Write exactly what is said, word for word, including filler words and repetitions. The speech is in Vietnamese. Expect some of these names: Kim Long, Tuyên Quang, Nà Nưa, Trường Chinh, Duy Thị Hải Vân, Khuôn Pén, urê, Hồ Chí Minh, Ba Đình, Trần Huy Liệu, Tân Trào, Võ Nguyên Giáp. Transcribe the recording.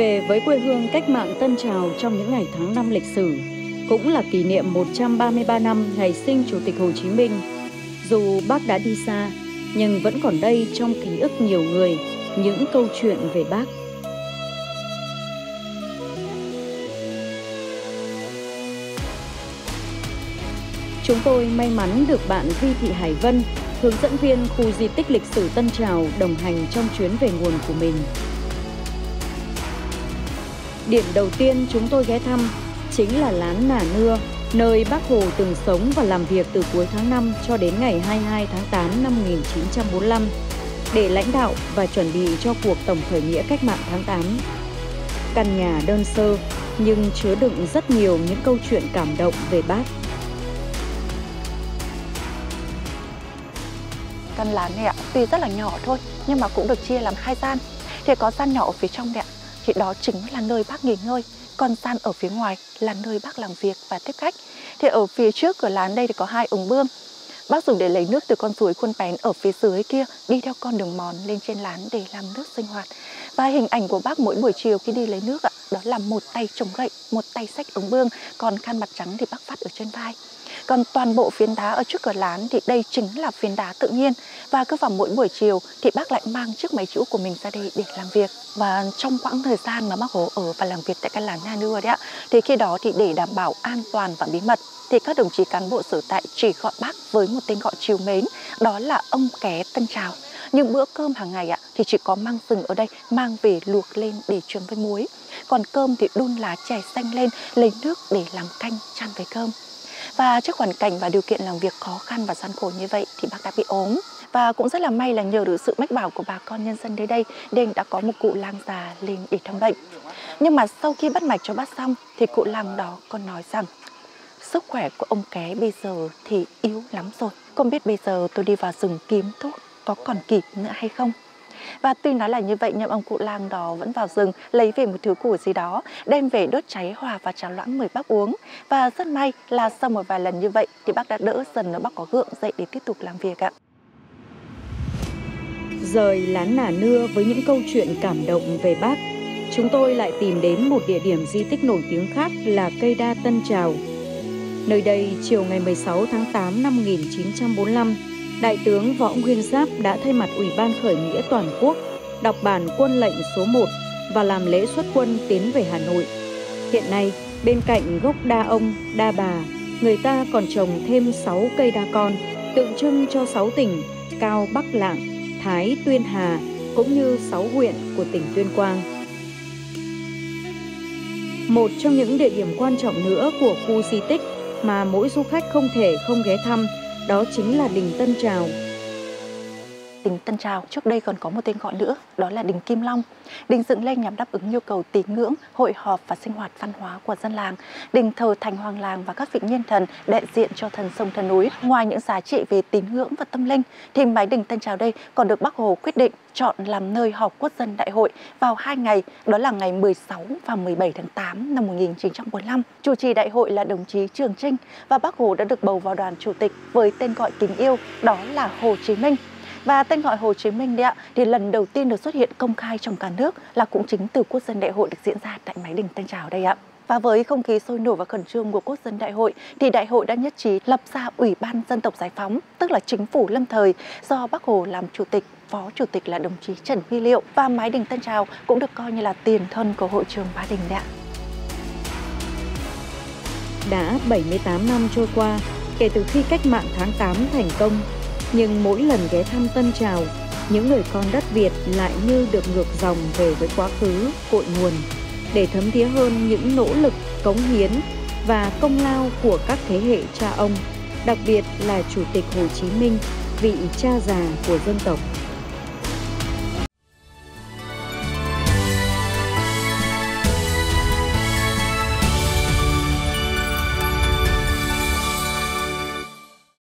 Về với quê hương cách mạng Tân Trào trong những ngày tháng năm lịch sử, cũng là kỷ niệm một trăm ba mươi ba năm ngày sinh Chủ tịch Hồ Chí Minh. Dù bác đã đi xa, nhưng vẫn còn đây trong ký ức nhiều người, những câu chuyện về bác. Chúng tôi may mắn được bạn Duy Thị Hải Vân, hướng dẫn viên khu di tích lịch sử Tân Trào đồng hành trong chuyến về nguồn của mình. Điểm đầu tiên chúng tôi ghé thăm chính là lán Nà Nưa, nơi bác Hồ từng sống và làm việc từ cuối tháng năm cho đến ngày hai mươi hai tháng tám năm một nghìn chín trăm bốn mươi lăm để lãnh đạo và chuẩn bị cho cuộc tổng khởi nghĩa cách mạng tháng tám. Căn nhà đơn sơ nhưng chứa đựng rất nhiều những câu chuyện cảm động về bác. Căn lán này ạ, tuy rất là nhỏ thôi nhưng mà cũng được chia làm hai gian. Thì có gian nhỏ ở phía trong này ạ, thì đó chính là nơi bác nghỉ ngơi. Còn gian ở phía ngoài là nơi bác làm việc và tiếp khách. Thì ở phía trước cửa lán đây thì có hai ống bơm. Bác dùng để lấy nước từ con suối Khuôn Pén ở phía dưới kia đi theo con đường mòn lên trên lán để làm nước sinh hoạt. Và hình ảnh của bác mỗi buổi chiều khi đi lấy nước ạ, đó là một tay chống gậy, một tay xách ống bơm, còn khăn mặt trắng thì bác vắt ở trên vai. Còn toàn bộ phiến đá ở trước cửa lán thì đây chính là phiến đá tự nhiên. Và cứ vào mỗi buổi chiều thì bác lại mang chiếc máy chữ của mình ra đây để làm việc. Và trong quãng thời gian mà bác Hồ ở và làm việc tại căn lán Nà Nưa đấy ạ, thì khi đó thì để đảm bảo an toàn và bí mật thì các đồng chí cán bộ sở tại chỉ gọi bác với một tên gọi trìu mến, đó là ông Ké Tân Trào. Nhưng bữa cơm hàng ngày ạ thì chỉ có mang rừng ở đây mang về luộc lên để chấm với muối. Còn cơm thì đun lá chè xanh lên lấy nước để làm canh chan với cơm. Và trước hoàn cảnh và điều kiện làm việc khó khăn và gian khổ như vậy thì bác đã bị ốm. Và cũng rất là may là nhờ được sự mách bảo của bà con nhân dân đến đây nên đã có một cụ lang già lên để thăm bệnh. Nhưng mà sau khi bắt mạch cho bác xong thì cụ lang đó còn nói rằng sức khỏe của ông Ké bây giờ thì yếu lắm rồi, không biết bây giờ tôi đi vào rừng kiếm thuốc có còn kịp nữa hay không. Và tuy nói là như vậy nhưng ông cụ lang đó vẫn vào rừng lấy về một thứ củ gì đó, đem về đốt cháy hòa và trà loãng mời bác uống. Và rất may là sau một vài lần như vậy thì bác đã đỡ dần, bác có gượng dậy để tiếp tục làm việc ạ. Rời lán Nà Nưa với những câu chuyện cảm động về bác, chúng tôi lại tìm đến một địa điểm di tích nổi tiếng khác là cây đa Tân Trào. Nơi đây chiều ngày mười sáu tháng tám năm một nghìn chín trăm bốn mươi lăm, Đại tướng Võ Nguyên Giáp đã thay mặt Ủy ban Khởi nghĩa Toàn quốc đọc bản quân lệnh số một và làm lễ xuất quân tiến về Hà Nội. Hiện nay, bên cạnh gốc đa ông, đa bà, người ta còn trồng thêm sáu cây đa con, tượng trưng cho sáu tỉnh Cao Bắc Lạng, Thái, Tuyên Hà, cũng như sáu huyện của tỉnh Tuyên Quang. Một trong những địa điểm quan trọng nữa của khu di tích mà mỗi du khách không thể không ghé thăm đó chính là đình Tân Trào. Đình Tân Trào trước đây còn có một tên gọi nữa, đó là đình Kim Long. Đình dựng lên nhằm đáp ứng nhu cầu tín ngưỡng, hội họp và sinh hoạt văn hóa của dân làng. Đình thờ thành hoàng làng và các vị nhân thần đại diện cho thần sông thần núi. Ngoài những giá trị về tín ngưỡng và tâm linh, thì mái đình Tân Trào đây còn được Bác Hồ quyết định chọn làm nơi họp quốc dân đại hội vào hai ngày, đó là ngày mười sáu và mười bảy tháng tám năm một nghìn chín trăm bốn mươi lăm. Chủ trì đại hội là đồng chí Trường Chinh và Bác Hồ đã được bầu vào đoàn chủ tịch với tên gọi kính yêu, đó là Hồ Chí Minh. Và tên gọi Hồ Chí Minh đấy ạ, thì lần đầu tiên được xuất hiện công khai trong cả nước là cũng chính từ quốc dân đại hội được diễn ra tại mái đình Tân Trào đây ạ. Và với không khí sôi nổi và khẩn trương của quốc dân đại hội thì đại hội đã nhất trí lập ra Ủy ban Dân tộc Giải phóng, tức là chính phủ lâm thời do Bác Hồ làm chủ tịch, phó chủ tịch là đồng chí Trần Huy Liệu. Và mái đình Tân Trào cũng được coi như là tiền thân của hội trường Ba Đình đấy ạ. Đã bảy mươi tám năm trôi qua kể từ khi cách mạng tháng tám thành công, nhưng mỗi lần ghé thăm Tân Trào, những người con đất Việt lại như được ngược dòng về với quá khứ, cội nguồn, để thấm thía hơn những nỗ lực, cống hiến và công lao của các thế hệ cha ông, đặc biệt là Chủ tịch Hồ Chí Minh, vị cha già của dân tộc.